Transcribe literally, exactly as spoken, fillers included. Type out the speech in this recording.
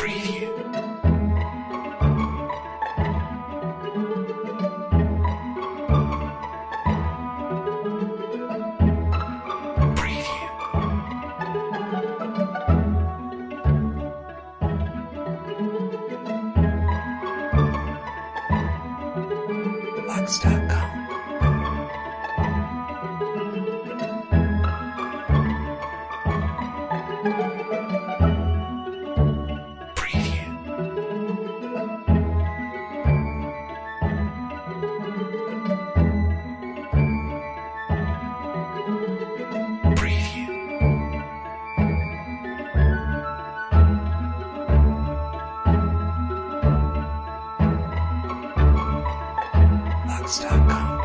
preview. Preview. Lux dot com. Stop.